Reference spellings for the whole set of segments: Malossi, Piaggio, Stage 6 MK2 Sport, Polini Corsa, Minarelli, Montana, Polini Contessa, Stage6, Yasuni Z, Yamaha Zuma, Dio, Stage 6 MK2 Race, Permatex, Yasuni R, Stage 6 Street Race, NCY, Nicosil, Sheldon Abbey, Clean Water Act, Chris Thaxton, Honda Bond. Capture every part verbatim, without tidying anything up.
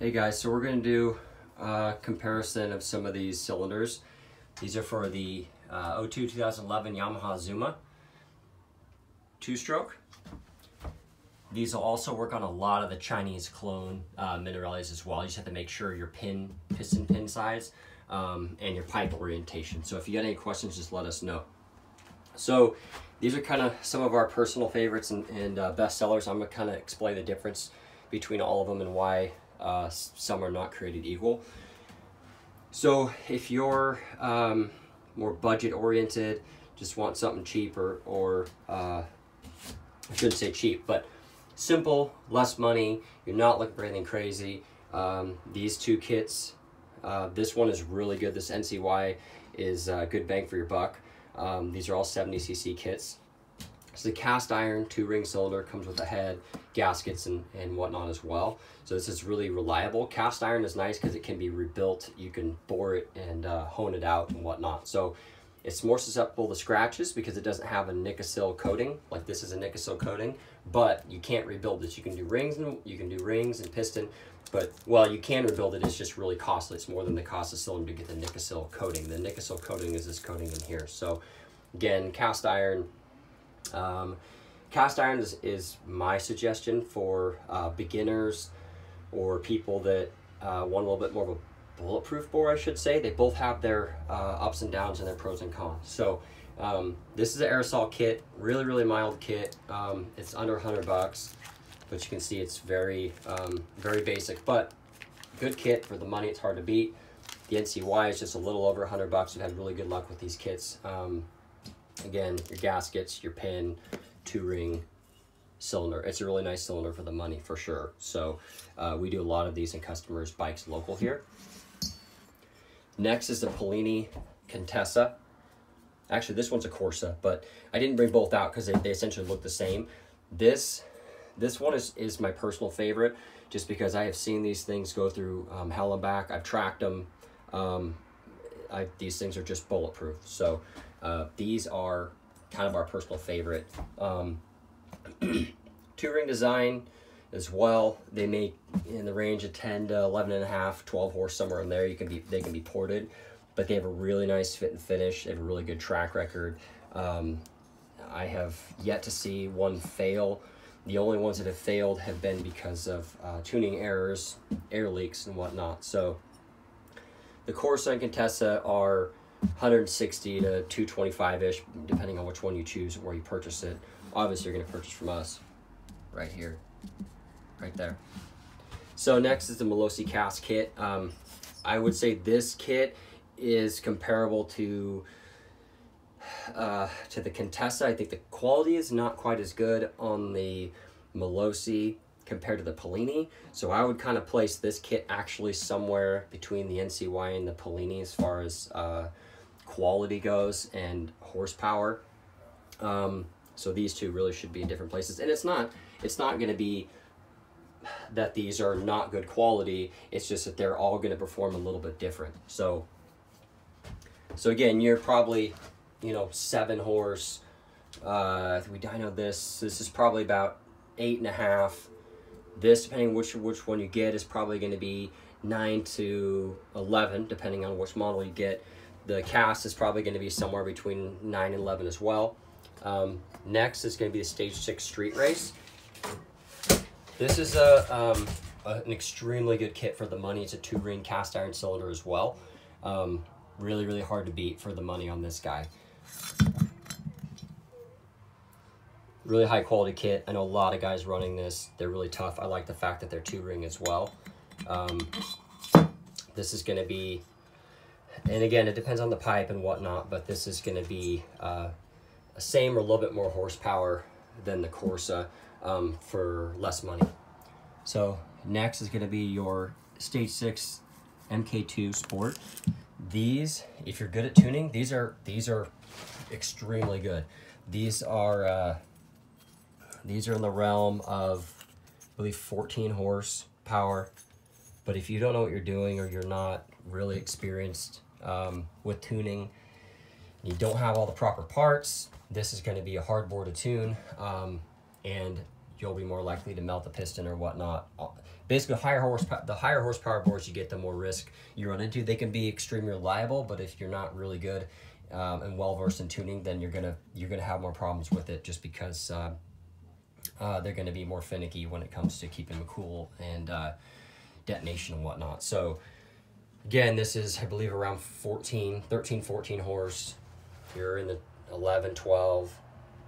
Hey guys, so we're going to do a comparison of some of these cylinders. These are for the uh, oh two twenty eleven Yamaha Zuma two-stroke. These will also work on a lot of the Chinese clone uh, Minarellis as well. You just have to make sure your pin, piston pin size um, and your pipe orientation. So if you got any questions, just let us know. So these are kind of some of our personal favorites and, and uh, best sellers. I'm going to kind of explain the difference between all of them and why Uh, some are not created equal. So if you're um, more budget oriented, just want something cheaper, or uh, I shouldn't say cheap, but simple, less money, you're not looking for anything crazy, um, these two kits, uh, this one is really good. This N C Y is a good bang for your buck. Um, these are all seventy C C kits. It's a cast iron two ring cylinder, comes with a head, gaskets and, and whatnot as well. So this is really reliable. Cast iron is nice because it can be rebuilt. You can bore it and uh, hone it out and whatnot. So it's more susceptible to scratches because it doesn't have a Nicosil coating. Like this is a Nicosil coating, but you can't rebuild this. You can do rings and you can do rings and piston, but well, you can rebuild it. It's just really costly. It's more than the cost of cylinder to get the Nicosil coating. The Nicosil coating is this coating in here. So again, cast iron. Um, cast iron is, is my suggestion for uh, beginners or people that uh, want a little bit more of a bulletproof bore, I should say. They both have their uh, ups and downs and their pros and cons. So um, this is an aerosol kit, really, really mild kit. Um, it's under a hundred bucks, but you can see it's very, um, very basic, but good kit for the money. It's hard to beat. The N C Y is just a little over a hundred bucks. We've had really good luck with these kits. Um, Again, your gaskets, your pin, two-ring cylinder. It's a really nice cylinder for the money, for sure. So uh, we do a lot of these in customers' bikes local here. Next is the Polini Contessa. Actually, this one's a Corsa, but I didn't bring both out because they, they essentially look the same. This this one is, is my personal favorite just because I have seen these things go through um, hell and back. I've tracked them. Um, I, these things are just bulletproof. So uh, these are kind of our personal favorite. Um, two ring design as well. They make in the range of ten to eleven and a half, twelve horse, somewhere in there. You can be, they can be ported, but they have a really nice fit and finish. They have a really good track record. Um, I have yet to see one fail. The only ones that have failed have been because of uh, tuning errors, air leaks and whatnot. So the Corsa and Contessa are one sixty to two twenty-five-ish, depending on which one you choose or where you purchase it. Obviously, you're going to purchase from us right here, right there. So next is the Malossi cast kit. Um, I would say this kit is comparable to uh, to the Contessa. I think the quality is not quite as good on the Malossi compared to the Polini. So I would kind of place this kit actually somewhere between the N C Y and the Polini as far as uh, quality goes and horsepower. Um, so these two really should be in different places. And it's not, it's not gonna be that these are not good quality, it's just that they're all gonna perform a little bit different. So, so again, you're probably, you know, seven horse, uh, we dyno this, this is probably about eight and a half. This, depending which which one you get, is probably going to be nine to eleven, depending on which model you get. The cast is probably going to be somewhere between nine and eleven as well. Um, next is going to be the Stage six Street Race. This is a, um, a, an extremely good kit for the money. It's a two-ring cast iron cylinder as well. Um, really, really hard to beat for the money on this guy. Really high quality kit. I know a lot of guys running this. They're really tough. I like the fact that they're two ring as well. Um, this is gonna be, and again, it depends on the pipe and whatnot, but this is gonna be uh, a same or a little bit more horsepower than the Corsa um, for less money. So next is gonna be your Stage six M K two Sport. These, if you're good at tuning, these are, these are extremely good. These are, uh, These are in the realm of, I believe, fourteen horsepower. But if you don't know what you're doing or you're not really experienced um, with tuning, you don't have all the proper parts, this is going to be a hard bore to tune, um, and you'll be more likely to melt the piston or whatnot. basically higher horsepower, the higher horsepower boards you get, the more risk you run into. They can be extremely reliable, but if you're not really good um, and well versed in tuning, then you're gonna you're gonna have more problems with it, just because uh, uh, they're gonna be more finicky when it comes to keeping them cool and uh, detonation and whatnot. So again, this is, I believe, around fourteen, thirteen, fourteen horse. You're in the eleven, twelve.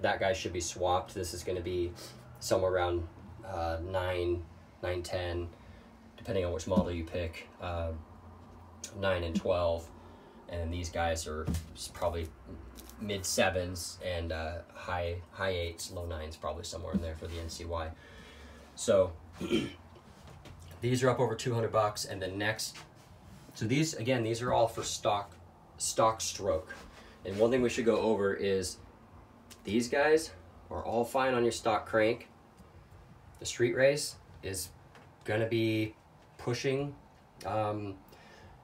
That guy should be swapped. This is going to be somewhere around uh, nine, nine, ten, depending on which model you pick, uh, nine and twelve. And these guys are probably mid-sevens and uh, high high eights, low nines, probably somewhere in there for the N C Y. So these are up over two hundred bucks, and the next... So these, again, these are all for stock, stock stroke. And one thing we should go over is these guys are all fine on your stock crank. The street race is gonna be pushing. Um,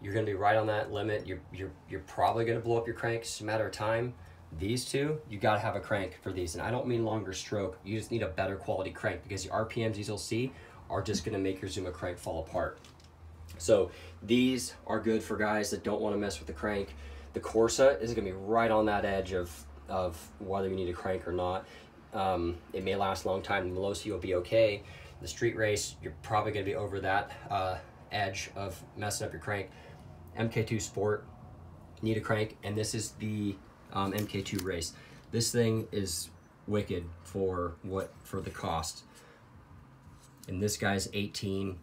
you're gonna be right on that limit. You're, you're, you're probably gonna blow up your crank. It's just a matter of time. These two, you gotta have a crank for these. And I don't mean longer stroke. You just need a better quality crank, because the R P Ms you'll see are just gonna make your Zuma crank fall apart. So these are good for guys that don't want to mess with the crank. The Corsa is going to be right on that edge of, of whether you need a crank or not. Um, it may last a long time. The Malossi will be okay. The street race, you're probably going to be over that uh, edge of messing up your crank. M K two Sport, need a crank. And this is the um, M K two race. This thing is wicked for what for the cost. And this guy's eighteen,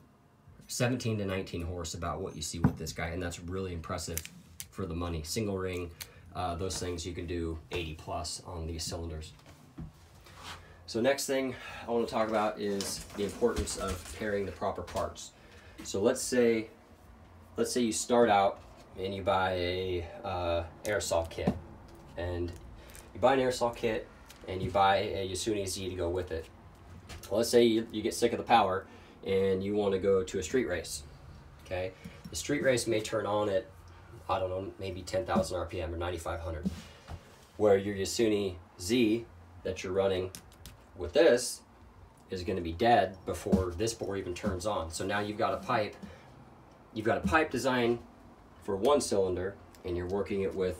seventeen to nineteen horse, about what you see with this guy, and that's really impressive for the money. Single ring, uh, those things you can do eighty plus on these cylinders. So next thing I want to talk about is the importance of pairing the proper parts. So let's say, let's say you start out and you buy a uh, airsoft kit, and you buy an airsoft kit and you buy a Yasuni Z to go with it. Well, let's say you, you get sick of the power and you want to go to a street race, okay? The street race may turn on at, I don't know, maybe ten thousand R P M or ninety-five hundred, where your Yasuni Z that you're running with this is going to be dead before this bore even turns on. So now you've got a pipe, you've got a pipe design for one cylinder, and you're working it with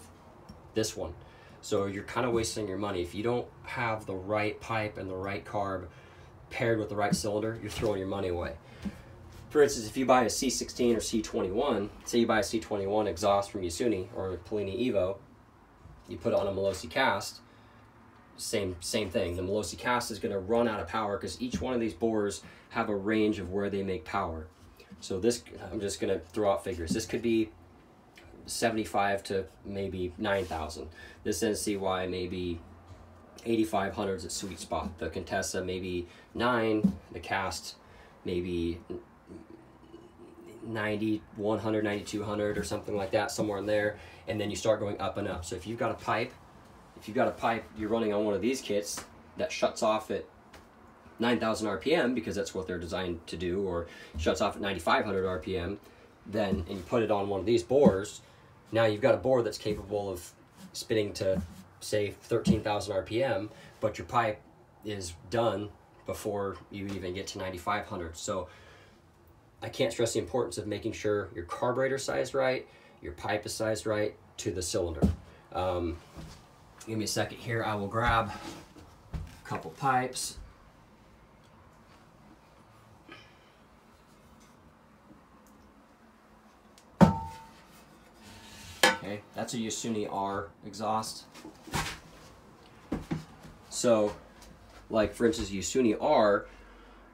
this one. So you're kind of wasting your money. If you don't have the right pipe and the right carb paired with the right cylinder, you're throwing your money away. For instance, if you buy a C sixteen or C twenty-one, say you buy a C twenty-one exhaust from Yasuni or a Polini Evo, you put it on a Malossi cast, same, same thing. The Malossi cast is gonna run out of power because each one of these bores have a range of where they make power. So this, I'm just gonna throw out figures. This could be seventy-five to maybe nine thousand. This N C Y maybe eighty-five hundred is its sweet spot. The Contessa maybe nine, the cast maybe ninety, one hundred, ninety-two hundred or something like that, somewhere in there, and then you start going up and up. So if you've got a pipe, if you've got a pipe you're running on one of these kits that shuts off at nine thousand R P M because that's what they're designed to do, or shuts off at ninety-five hundred R P M, then, and you put it on one of these bores, now you've got a bore that's capable of spinning to say thirteen thousand R P M, but your pipe is done before you even get to ninety-five hundred. So I can't stress the importance of making sure your carburetor size right, your pipe is sized right to the cylinder. Um, give me a second here. I will grab a couple pipes. Okay, that's a Yasuni R exhaust. So, like for instance, Yasuni R,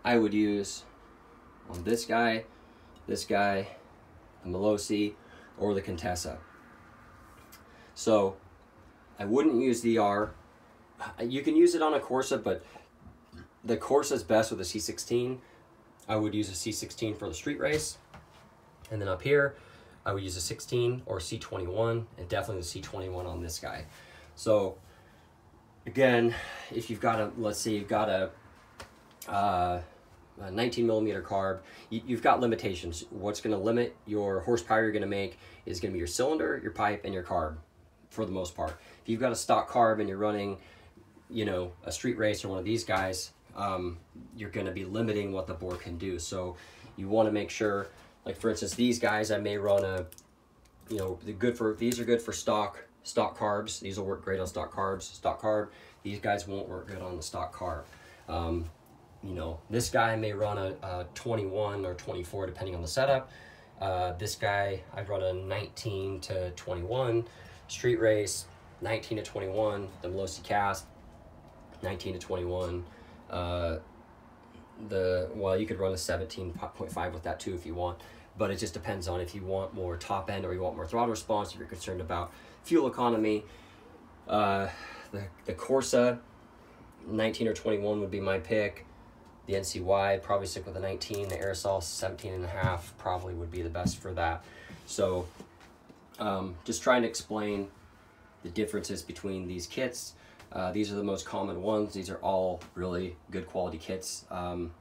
I would use on this guy, this guy, the Malossi, or the Contessa. So, I wouldn't use the R. You can use it on a Corsa, but the Corsa is best with a C sixteen. I would use a C sixteen for the street race. And then up here, I would use a sixteen or a C twenty-one, and definitely the C twenty-one on this guy. So, again, if you've got a, let's say you've got a, uh, a nineteen millimeter carb, you, you've got limitations. What's gonna limit your horsepower you're gonna make is gonna be your cylinder, your pipe, and your carb, for the most part. If you've got a stock carb and you're running, you know, a street race or one of these guys, um, you're going to be limiting what the board can do. So you want to make sure, like for instance, these guys, I may run a, you know, they're good for, these are good for stock, stock carbs. These will work great on stock carbs, stock carb. These guys won't work good on the stock carb. Um, you know, this guy may run a, a twenty-one or twenty-four, depending on the setup. Uh, this guy, I run a nineteen to twenty-one street race, nineteen to twenty-one, the Malossi cast, nineteen to twenty-one. Uh, the, well, you could run a seventeen point five with that too if you want, but it just depends on if you want more top end or you want more throttle response, if you're concerned about fuel economy. Uh, the, the Corsa, nineteen or twenty-one would be my pick. The N C Y, I'd probably stick with the nineteen. The aerosol seventeen and a half probably would be the best for that. So um, just trying to explain the differences between these kits. Uh, these are the most common ones. These are all really good quality kits. Um,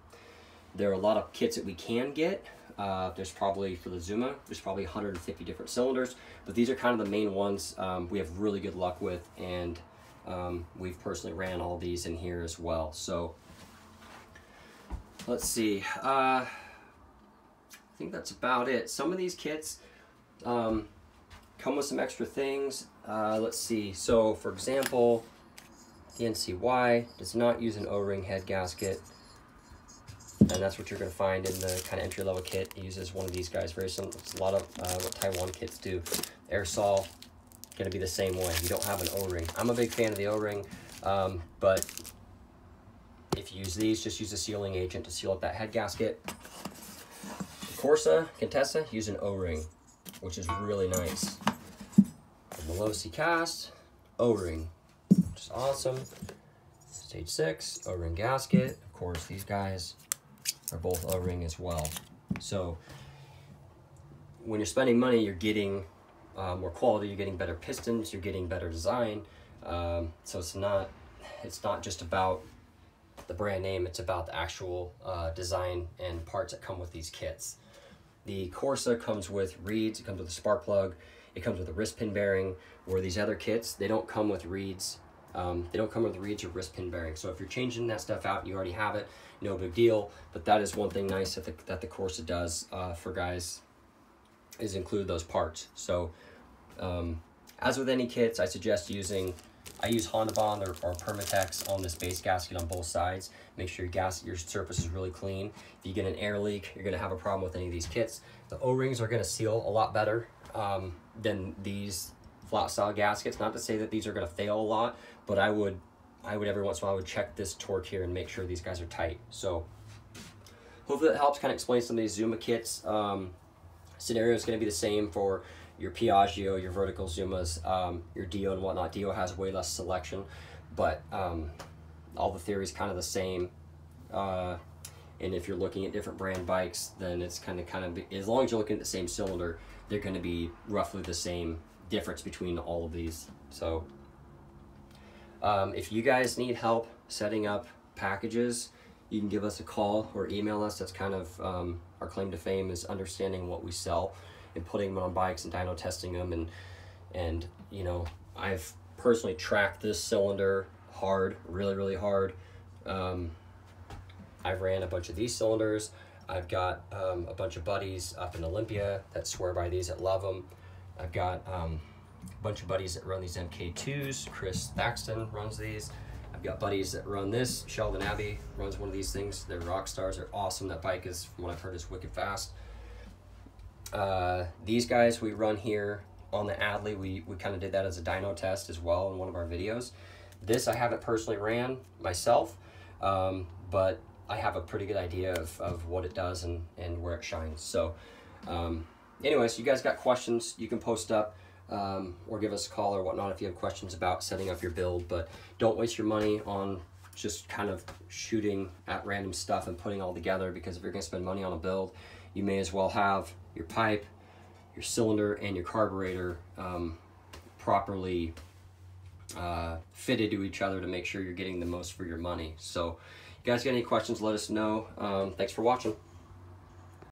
there are a lot of kits that we can get. Uh, there's probably, for the Zuma, there's probably one hundred fifty different cylinders, but these are kind of the main ones um, we have really good luck with, and um, we've personally ran all these in here as well. So let's see, uh, I think that's about it. Some of these kits um, come with some extra things. Uh, let's see, so for example, the N C Y does not use an O-ring head gasket. And that's what you're going to find in the kind of entry-level kit. It uses one of these guys very similar. It's a lot of uh, what Taiwan kits do. Aerosol, going to be the same way. You don't have an O-ring. I'm a big fan of the O-ring, um, but if you use these, just use a sealing agent to seal up that head gasket. The Corsa Contessa, use an O-ring, which is really nice. The Malossi cast, O-ring, which is awesome. Stage six, O-ring gasket. Of course, these guys are both O-ring as well. So when you're spending money, you're getting uh, more quality, you're getting better pistons, you're getting better design. Um, so it's not, it's not just about the brand name, it's about the actual uh, design and parts that come with these kits. The Corsa comes with reeds, it comes with a spark plug, it comes with a wrist pin bearing, where these other kits, they don't come with reeds. Um, they don't come with reeds or wrist pin bearing. So if you're changing that stuff out and you already have it, no big deal. But that is one thing nice that the, that the Corsa does uh, for guys, is include those parts. So um, as with any kits, I suggest using, I use Honda Bond or, or Permatex on this base gasket on both sides. Make sure your, gas, your surface is really clean. If you get an air leak, you're gonna have a problem with any of these kits. The O-rings are gonna seal a lot better um, than these flat style gaskets. Not to say that these are gonna fail a lot, but I would, I would every once in a while I would check this torque here and make sure these guys are tight. So hopefully that helps kind of explain some of these Zuma kits. Um, scenario is gonna be the same for your Piaggio, your vertical Zumas, um, your Dio and whatnot. Dio has way less selection, but um, all the theory is kind of the same. Uh, and if you're looking at different brand bikes, then it's kind of, kind of, as long as you're looking at the same cylinder, they're gonna be roughly the same difference between all of these. So um, if you guys need help setting up packages, you can give us a call or email us. That's kind of um, our claim to fame, is understanding what we sell and putting them on bikes and dyno testing them. And and you know, I've personally tracked this cylinder hard, really really hard. um, I've ran a bunch of these cylinders. I've got um, a bunch of buddies up in Olympia that swear by these, that love them. I've got um, a bunch of buddies that run these M K twos. Chris Thaxton runs these. I've got buddies that run this. Sheldon Abbey runs one of these things. They're rock stars. They're awesome. That bike is, from what I've heard, is wicked fast. Uh, these guys we run here on the Adley. We, we kind of did that as a dyno test as well in one of our videos. This I haven't personally ran myself, um, but I have a pretty good idea of, of what it does and, and where it shines. So um, anyways, you guys got questions, you can post up um, or give us a call or whatnot if you have questions about setting up your build. But don't waste your money on just kind of shooting at random stuff and putting all together, because if you're going to spend money on a build, you may as well have your pipe, your cylinder, and your carburetor um, properly uh, fitted to each other to make sure you're getting the most for your money. So if you guys got any questions, let us know. Um, thanks for watching.